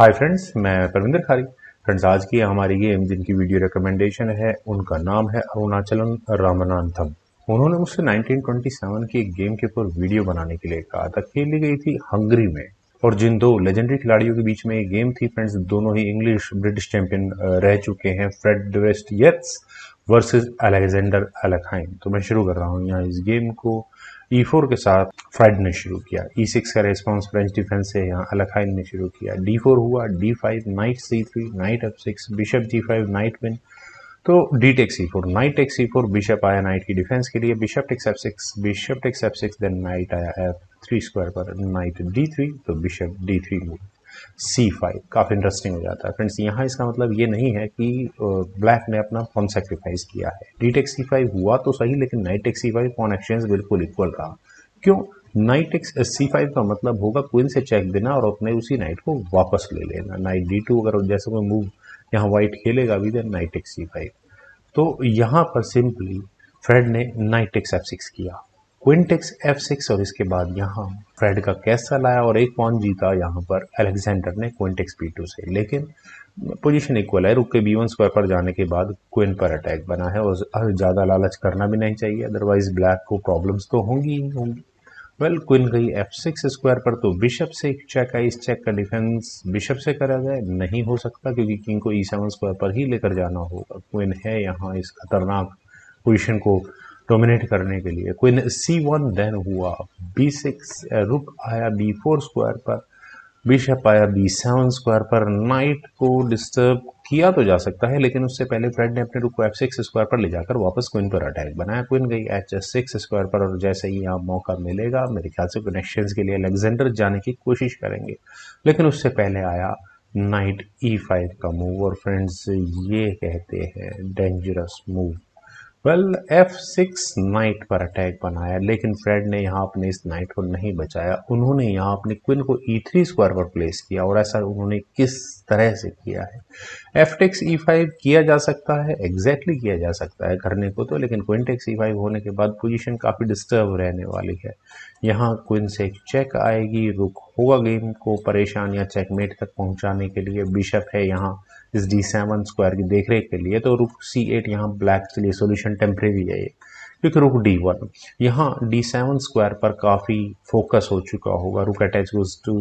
Hi friends, मैं परविंदर खारी। Friends, आज की हमारी गेम जिनकी वीडियो रिकमेंडेशन है उनका नाम है अरुणाचलम रामनाथन। उन्होंने मुझसे 1927 की एक गेम के ऊपर वीडियो बनाने के लिए कहा था। खेली गई थी हंगरी में और जिन दो लेजेंडरी खिलाड़ियों के बीच में ये गेम थी फ्रेंड्स, दोनों ही इंग्लिश ब्रिटिश चैंपियन रह चुके हैं, Fred Dewhurst Yates versus Alexander Alekhine. तो मैं शुरू कर रहा हूँ यहाँ इस गेम को। E4 के साथ फ्रेड ने शुरू किया, E6 का रेस्पॉन्स फ्रेंच डिफेंस से यहाँ अलेखाइन ने शुरू किया, D4 हुआ, D5, knight C3, knight F6, bishop G5, knight win, तो D takes E4, knight takes E4, bishop आया नाइट की डिफेंस के लिए, bishop takes F6, bishop takes F6, then knight आया F3 स्क्वायर पर, नाइट D3, तो bishop D3 move, C5। काफ़ी interesting हो जाता है फ्रेंड्स। यहाँ इसका मतलब ये नहीं है कि ब्लैक ने अपना पॉन सेक्रीफाइस किया है। डी टेक C5 हुआ तो सही, लेकिन knight take C5 pawn exchange बिल्कुल इक्वल रहा। क्यों? नाइट टेक C5 का मतलब होगा क्वीन से चेक देना और अपने उसी नाइट को वापस ले लेना। नाइट D2 अगर जैसे कोई मूव यहाँ वाइट खेलेगा अभी, देन नाइट टेक C5। तो यहाँ पर सिंपली फ्रेड ने नाइट टेक्स F6 किया, क्वीन टेक्स F6 और इसके बाद यहाँ फ्रेड का कैसा लाया और एक पॉन जीता यहाँ पर अलेक्जेंडर ने क्वीन टेक्स P2 से। लेकिन पोजीशन इक्वल है, रुक के B1 स्क्वायर पर जाने के बाद क्वीन पर अटैक बना है और ज़्यादा लालच करना भी नहीं चाहिए, अदरवाइज ब्लैक को प्रॉब्लम्स तो होंगी ही होंगी। वेल, क्वीन गई F6 स्क्वायर पर तो बिशप से चेक आई। इस चेक का डिफेंस बिशप से करा जाए नहीं हो सकता क्योंकि किंग को E7 स्क्वायर पर ही लेकर जाना होगा। क्वीन है यहाँ इस खतरनाक पोजीशन को डोमिनेट करने के लिए। क्वीन C1 देन हुआ B6, रुक आया B4 स्क्वायर पर, बिशप आया B7 स्क्वायर पर। नाइट को डिस्टर्ब किया तो जा सकता है लेकिन उससे पहले फ्रेड ने अपने रुक को F6 स्क्वायर पर ले जाकर वापस क्वीन पर अटैक बनाया। क्वीन गई H6 स्क्वायर पर और जैसे ही यहाँ मौका मिलेगा मेरे ख्याल से कनेक्शंस के लिए अलेक्जेंडर जाने की कोशिश करेंगे, लेकिन उससे पहले आया नाइट E5 का मूव और फ्रेंड्स ये कहते हैं dangerous move. Well, F6 knight पर अटैक बनाया लेकिन फ्रेड ने यहाँ अपने इस नाइट को नहीं बचाया। उन्होंने यहाँ अपने क्वीन को E3 स्क्वायर पर प्लेस किया और ऐसा उन्होंने किस तरह से किया है। F टेक्स E5 किया जा सकता है, एग्जैक्टली किया जा सकता है करने को तो, लेकिन क्वीन टेक्स E5 होने के बाद पोजीशन काफ़ी डिस्टर्ब रहने वाली है। यहाँ क्वीन से एक चेक आएगी, रुक होगा गेम को परेशान या चेकमेट तक पहुँचाने के लिए। बिशप है यहाँ इस D7 स्क्वायर की देखरेख के लिए, तो रुक C8 यहाँ ब्लैक के लिए सोल्यूशन टेम्परेरी है ये, क्योंकि रुक D1 यहाँ D7 स्क्वायर पर काफ़ी फोकस हो चुका होगा। Rook attach goes to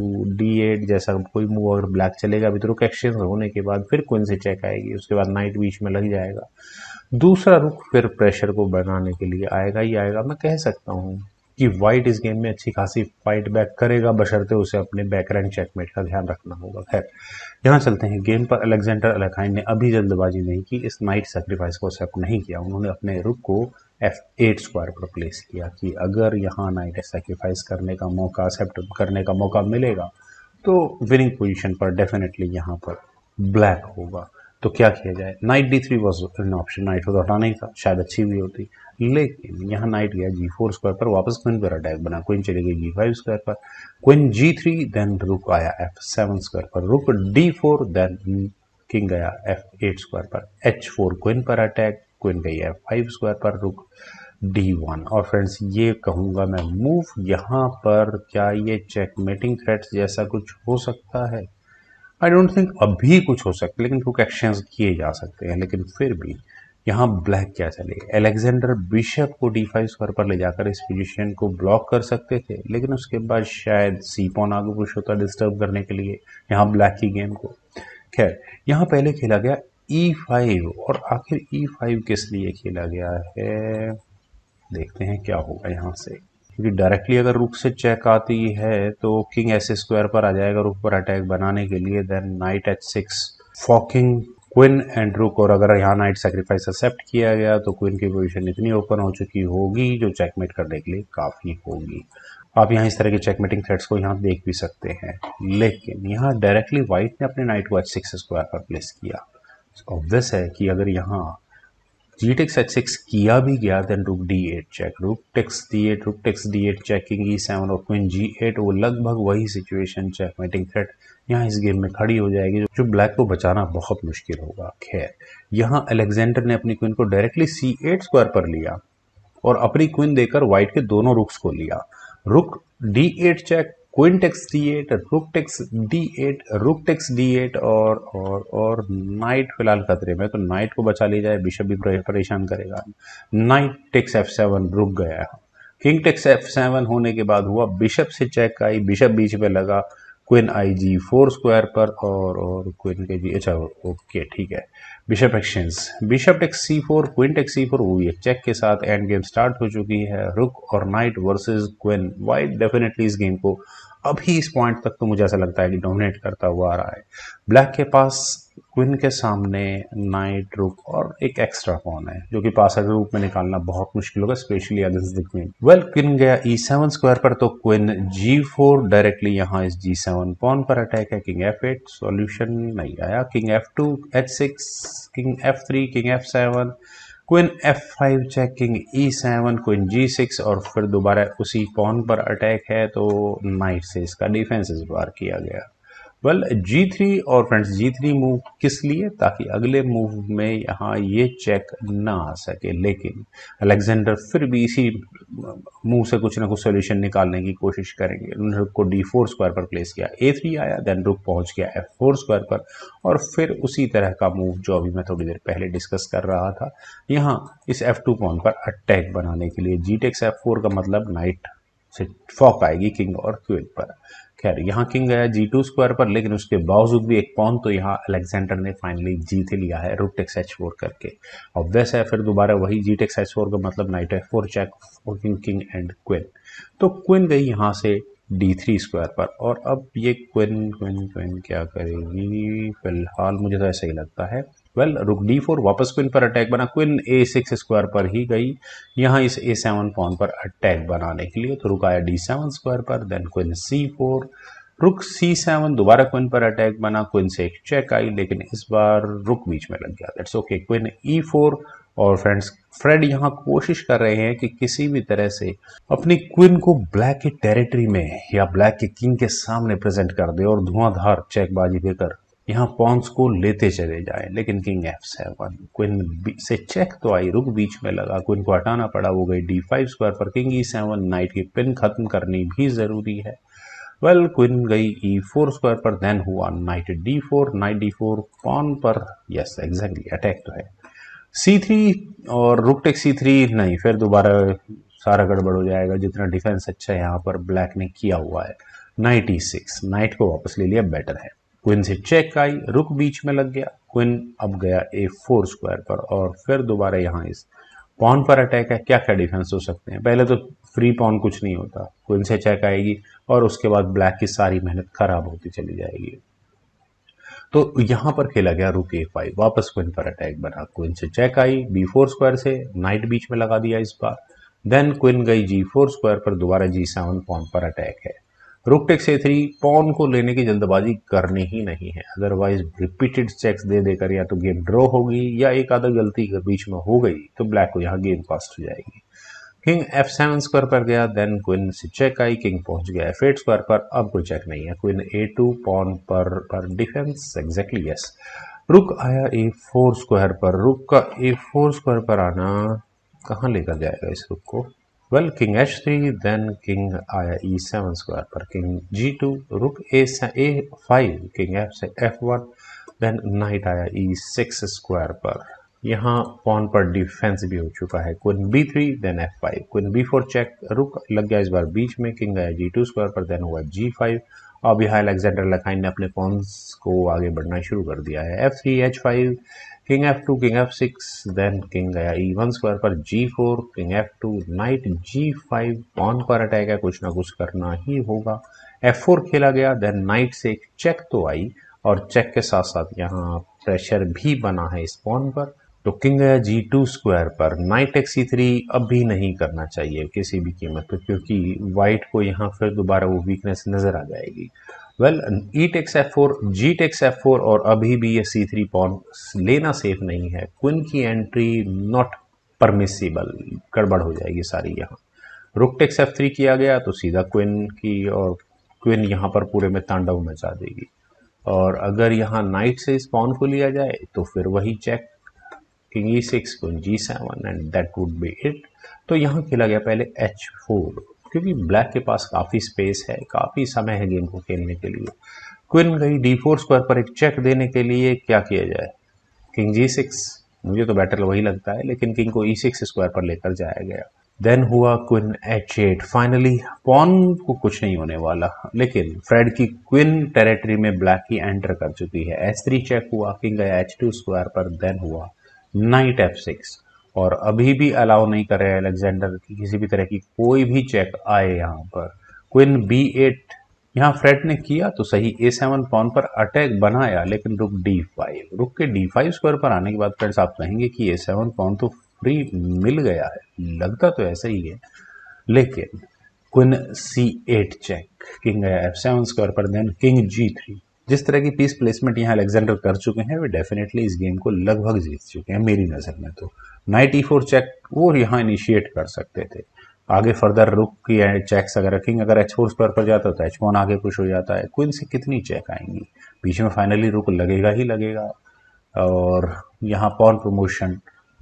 D8 जैसा कोई मूव और ब्लैक चलेगा अभी, तो रुक एक्सचेंज होने के बाद फिर क्वीन से चेक आएगी, उसके बाद नाइट बीच में लग जाएगा। दूसरा रुक फिर प्रेशर को बनाने के लिए आएगा ही आएगा। मैं कह सकता हूँ कि वाइट इस गेम में अच्छी खासी फाइट बैक करेगा बशर्ते उसे अपने बैकग्राउंड चेकमेट का ध्यान रखना होगा। खैर, यहाँ चलते हैं गेम पर। अलेक्जेंडर अलेखाइन ने अभी जल्दबाजी नहीं की, इस नाइट सेक्रीफाइस को एक्सेप्ट नहीं किया। उन्होंने अपने रुक को F8 स्क्वायर पर प्लेस किया कि अगर यहाँ नाइट सेक्रीफाइस करने का मौका एक्सेप्ट करने का मौका मिलेगा तो विनिंग पोजिशन पर डेफिनेटली यहाँ पर ब्लैक होगा। तो क्या किया जाए? Knight D3 was an option, knight को तो हटाना ही था, शायद अच्छी भी होती, लेकिन यहाँ नाइट गया G4 स्क्वायर पर, वापस क्वीन पर अटैक बना। क्वीन चली गई G5 स्क्वायर पर, क्वीन G3, देन रुक आया F7 स्क्वायर पर, रुक D4, देन किंग गया F8 स्क्वायर पर, H4 क्वीन पर अटैक, क्वीन गई F5 स्क्वायर पर, रुक D1। और फ्रेंड्स ये कहूँगा मैं मूव यहाँ पर, क्या ये चेकमेटिंग थ्रेट्स जैसा कुछ हो सकता है? आई डोंट थिंक अभी कुछ हो सकता, लेकिन रुक एक्सचेंज किए जा सकते हैं। लेकिन फिर भी यहाँ ब्लैक क्या चले, अलेक्जेंडर बिशप को D5 स्क्वायर पर ले जाकर इस पोजीशन को ब्लॉक कर सकते थे, लेकिन उसके बाद शायद सी पॉन आगे पुश होता डिस्टर्ब करने के लिए यहाँ ब्लैक की गेम को। खैर, यहाँ पहले खेला गया E5 और आखिर E5 किस लिए खेला गया है देखते हैं क्या होगा यहाँ से, क्योंकि डायरेक्टली अगर रुक से चेक आती है तो किंग ऐसे स्क्वायर पर आ जाएगा रुक पर अटैक बनाने के लिए, then knight H6 forking queen and rook. और अगर यहाँ नाइट सेक्रीफाइस एक्सेप्ट किया गया तो क्वीन की पोजीशन इतनी ओपन हो चुकी होगी जो चेकमेट करने के लिए काफ़ी होगी। आप यहाँ इस तरह के चेकमेटिंग थ्रेड्स को यहाँ देख भी सकते हैं, लेकिन यहाँ डायरेक्टली वाइट ने अपने नाइट को H6 स्क्वायर पर प्लेस किया। ऑब्वियस है कि अगर यहाँ जी टेक्स H6 किया भी गया, देन रुक D8 check, rook takes D8, rook takes D8 checking E7 और क्वीन G8, वो लगभग वही सिचुएशन चेकमेटिंग थ्रेट यहाँ इस गेम में खड़ी हो जाएगी जो ब्लैक को बचाना बहुत मुश्किल होगा। खैर, यहाँ अलेक्जेंडर ने अपनी क्वीन को डायरेक्टली C8 स्क्वायर पर लिया और अपनी क्वीन देकर वाइट के दोनों रुक्स को लिया। रुक D8 check, queen takes d8, rook takes d8, rook takes d8 और नाइट फिलहाल खतरे में, तो नाइट को बचा ली जाए, बिशप भी परेशान करेगा। नाइट टेक्स f7, रुक गया। किंग टेक्स f7 होने के बाद हुआ बिशप से चेक आई, बिशप बीच पे लगा, क्वीन आई g4 स्क्वायर पर और क्वीन के जी, अच्छा ओके ठीक है। Bishop exchange, bishop takes c4, queen takes c4 हुई है चेक के साथ, एंड गेम स्टार्ट हो चुकी है। रुक और knight versus queen, white definitely इस गेम को अभी इस पॉइंट तक तो मुझे ऐसा लगता है कि डोमिनेट करता हुआ आ रहा है। ब्लैक के पास क्वीन के सामने नाइट, रुक और एक एक्स्ट्रा पॉन है जो कि पासर के रूप में निकालना बहुत मुश्किल होगा, specially against the queen. Well queen गया e7 स्क्वायर पर, तो क्वीन g4 डायरेक्टली यहाँ इस g7 पॉन पर अटैक है। किंग f8 सॉल्यूशन नहीं आया, king f2, h6, king f3, king f7, queen f5 check, king e7, queen g6 और फिर दोबारा उसी पॉन पर अटैक है, तो नाइट से इसका डिफेंस इस बार किया गया। वेल g3 और फ्रेंड्स g3 मूव किस लिए, ताकि अगले मूव में यहाँ ये चेक ना आ सके, लेकिन अलेक्जेंडर फिर भी इसी मूव से कुछ ना कुछ सोल्यूशन निकालने की कोशिश करेंगे। उन्होंने रुक को d4 स्क्वायर पर प्लेस किया, a3 आया, देन रुक पहुँच गया f4 स्क्वायर पर और फिर उसी तरह का मूव जो अभी मैं थोड़ी देर पहले डिस्कस कर रहा था, यहाँ इस f2 पॉइंट पर अटैक बनाने के लिए। g टेक्स f4 का मतलब नाइट से फॉक आएगी किंग और क्वीन पर। खैर यहाँ किंग गया g2 स्क्वायर पर, लेकिन उसके बावजूद भी एक पॉन तो यहाँ अलेक्जेंडर ने फाइनली जीत लिया है, रुक टेक्स h4 करके। और वैसे फिर दोबारा वही g टेक्स h4 का मतलब knight f4 check, king and queen, तो क्वीन गई यहाँ से d3 स्क्वायर पर और अब ये क्वीन क्वीन क्वीन क्या करेगी, फिलहाल मुझे तो ऐसा ही लगता है। वेल रुक d4, वापस क्वीन पर अटैक बना, क्वीन a6 स्क्वायर पर ही गई यहाँ इस a7 पॉन पर अटैक बनाने के लिए, तो रुक आया d7 स्क्वायर पर, देन क्वीन c4, रुक c7, दोबारा क्वीन पर अटैक बना, क्वीन से एक चेक आई लेकिन इस बार रुक बीच में लग गया, दैट्स ओके। क्वीन e4 और फ्रेंड्स फ्रेड यहाँ कोशिश कर रहे हैं कि किसी भी तरह से अपनी क्वीन को ब्लैक की टेरिटरी में या ब्लैक के किंग के सामने प्रेजेंट कर दे और धुआंधार चेकबाजी देकर यहाँ पॉन्स को लेते चले जाए, लेकिन किंग f7, क्वीन से चेक तो आई, रुक बीच में लगा, क्वीन को हटाना पड़ा, वो गई d5 स्क्वायर पर, किंग e7, नाइट की पिन खत्म करनी भी ज़रूरी है। वेल क्वीन गई e4 स्क्वायर पर, देन हुआ knight d4, knight d4 pawn पर, यस एग्जैक्टली अटैक तो है। c3 और रुक टेक c3 नहीं, फिर दोबारा सारा गड़बड़ हो जाएगा, जितना डिफेंस अच्छा यहाँ पर ब्लैक ने किया हुआ है। नाइट e6, नाइट को वापस ले लिया, बेटर है। क्वीन से चेक आई, रुक बीच में लग गया, क्वीन अब गया a4 स्क्वायर पर और फिर दोबारा यहाँ इस पॉन पर अटैक है। क्या क्या डिफेंस हो सकते हैं, पहले तो फ्री पॉन कुछ नहीं होता, क्वीन से चेक आएगी और उसके बाद ब्लैक की सारी मेहनत खराब होती चली जाएगी। तो यहाँ पर खेला गया रुक a5, वापस क्वीन पर अटैक बना, क्वीन से चेक आई b4 स्क्वायर से, नाइट बीच में लगा दिया इस बार, देन क्वीन गई g4 स्क्वायर पर, दोबारा g7 पॉन पर अटैक है। रुक टेक से 3, पॉन को लेने की जल्दबाजी करनी ही नहीं है, अदरवाइज रिपीटेड चेक्स दे देकर या तो गेम ड्रॉ होगी या एक आधा गलती के बीच में हो गई तो ब्लैक को यहाँ गेम कॉस्ट हो जाएगी। किंग f7 स्क्वायर पर गया, देन क्वीन से चेक आई, किंग पहुंच गया f8 स्क्वायर पर, अब कोई चेक नहीं है। क्वीन a2 पॉन पर डिफेंस, एग्जैक्टली यस। रुक आया a4 स्क्वायर पर, रुक का a4 स्क्वायर पर आना कहाँ लेकर जाएगा इस रुक को। Well king h3, then king आया e7 स्क्वायर पर, किंग g2, रुक a5, king f1, then knight आया e6 स्क्वायर पर, यहाँ पॉन पर डिफेंस भी हो चुका है। Queen b3, then f5, queen b4 check, rook लग गया इस बार बीच में, किंग आया g2 स्क्वायर पर, देन हुआ g5। अब यहाँ अलेक्जेंडर लखाइन ने अपने पॉन्स को आगे बढ़ना शुरू कर दिया है, f3, h5, king f2, king f6, then king गया e1 स्क्वायर पर, g4, king f2, knight g5, pawn पर अटैक है, कुछ ना कुछ करना ही होगा। f4 खेला गया, देन नाइट से एक चेक तो आई और चेक के साथ साथ यहाँ प्रेशर भी बना है इस पॉन पर, तो किंग गया g2 स्क्वायर पर, नाइट टेक्स c3 अब भी नहीं करना चाहिए किसी भी कीमत पर, क्योंकि वाइट को यहाँ फिर दोबारा वो वीकनेस नजर आ जाएगी। वेल ई takes f4, G takes f4 और अभी भी ये c3 पॉन लेना सेफ नहीं है, क्वीन की एंट्री नॉट परमिसिबल, गड़बड़ हो जाएगी सारी। यहाँ रुक टेक्स f3 किया गया तो सीधा क्वीन की, और क्वीन यहाँ पर पूरे में तांडव मचा देगी, और अगर यहाँ नाइट से इस पॉन को लिया जाए तो फिर वही check, king e6, queen g7 and that would be it. तो यहाँ खेला गया पहले h4, क्योंकि ब्लैक के पास काफ़ी स्पेस है, काफ़ी समय है गेम को खेलने के लिए। क्वीन गई d4 स्क्वायर पर एक चेक देने के लिए, क्या किया जाए? किंग g6, मुझे तो बेटर वही लगता है, लेकिन किंग को e6 स्क्वायर पर लेकर जाया गया। देन हुआ क्वीन h8। फाइनली पॉन को कुछ नहीं होने वाला, लेकिन फ्रेड की क्वीन टेरिटरी में ब्लैक की एंटर कर चुकी है। h3 चेक हुआ, किंग गया h2 स्क्वायर पर, देन हुआ नाइट f6, और अभी भी अलाउ नहीं करे अलेक्जेंडर की किसी भी तरह की कोई भी चेक आए। यहाँ पर क्वीन b8, यहाँ फ्रेड ने किया तो सही, a7 पॉन पर अटैक बनाया, लेकिन रुक d5, रुक के d5 स्क्वायर पर आने के बाद फ्रेंड्स आप कहेंगे कि a7 पॉन तो फ्री मिल गया है, लगता तो ऐसा ही है, लेकिन क्वीन c8 चेक, किंग गया f7 स्क्वायर पर, देन किंग g3। जिस तरह की पीस प्लेसमेंट यहाँ अलेक्जेंडर कर चुके हैं, वे डेफिनेटली इस गेम को लगभग जीत चुके हैं मेरी नज़र में। तो नाइट e4 चेक वो यहाँ इनिशिएट कर सकते थे, आगे फर्दर रुक की चेक्स अगर रखेंगे, अगर h4 स्क्वायर पर जाता तो h1 आगे पुश हो जाता है। क्वीन से कितनी चेक आएंगी, बीच में फाइनली रुक लगेगा ही लगेगा, और यहाँ पॉन प्रमोशन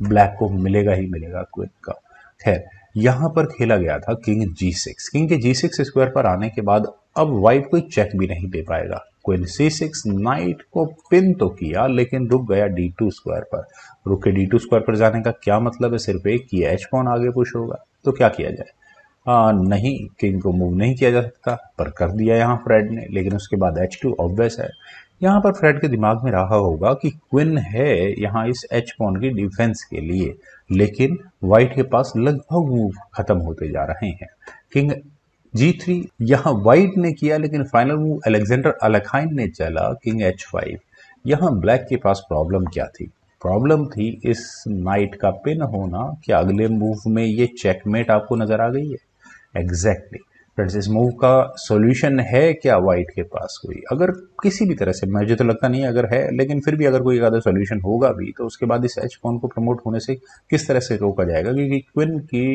ब्लैक को मिलेगा ही मिलेगा क्वीन का। खैर यहाँ पर खेला गया था किंग g6, किंग के g6 स्क्वायर पर आने के बाद अब वाइट कोई चेक भी नहीं दे पाएगा। क्वीन c6, नाइट को पिन तो किया, लेकिन रुक गया d2 स्क्वायर पर, रुक के d2 स्क्वायर पर जाने का क्या मतलब है? सिर्फ एक कि h पॉन आगे पुश होगा, तो क्या किया जाए? नहीं, किंग को मूव नहीं किया जा सकता, पर कर दिया यहाँ फ्रेड ने, लेकिन उसके बाद h2 ऑब्वियस है। यहाँ पर फ्रेड के दिमाग में रहा होगा कि क्वीन है यहाँ इस एच पॉन की डिफेंस के लिए, लेकिन वाइट के पास लगभग मूव खत्म होते जा रहे हैं। किंग g3 यहाँ वाइट ने किया, लेकिन फाइनल मूव अलेक्जेंडर अलेखाइन ने चला, किंग h5। यहाँ ब्लैक के पास प्रॉब्लम क्या थी? प्रॉब्लम थी इस नाइट का पिन होना। क्या अगले मूव में ये चेकमेट आपको नजर आ गई है? एग्जैक्टली फ्रेंड्स, इस मूव का सॉल्यूशन है क्या वाइट के पास कोई? अगर किसी भी तरह से, मुझे तो लगता नहीं है अगर है, लेकिन फिर भी अगर कोई एक आधा सॉल्यूशन होगा भी, तो उसके बाद इस एच पॉन को प्रमोट होने से किस तरह से रोका जाएगा, क्योंकि क्वीन की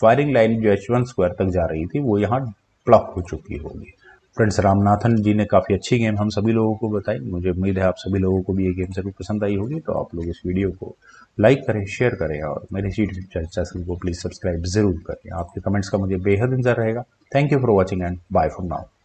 फायरिंग लाइन जो h1 स्क्वायर तक जा रही थी वो यहाँ ब्लॉक हो चुकी होगी। फ्रेंड्स, रामनाथन जी ने काफ़ी अच्छी गेम हम सभी लोगों को बताई, मुझे उम्मीद है आप सभी लोगों को भी ये गेम जरूर पसंद आई होगी। तो आप लोग इस वीडियो को लाइक करें, शेयर करें, और मेरे यूट्यूब चैनल को प्लीज़ सब्सक्राइब ज़रूर करें। आपके कमेंट्स का मुझे बेहद इंतजार रहेगा। Thank you for watching and bye for now.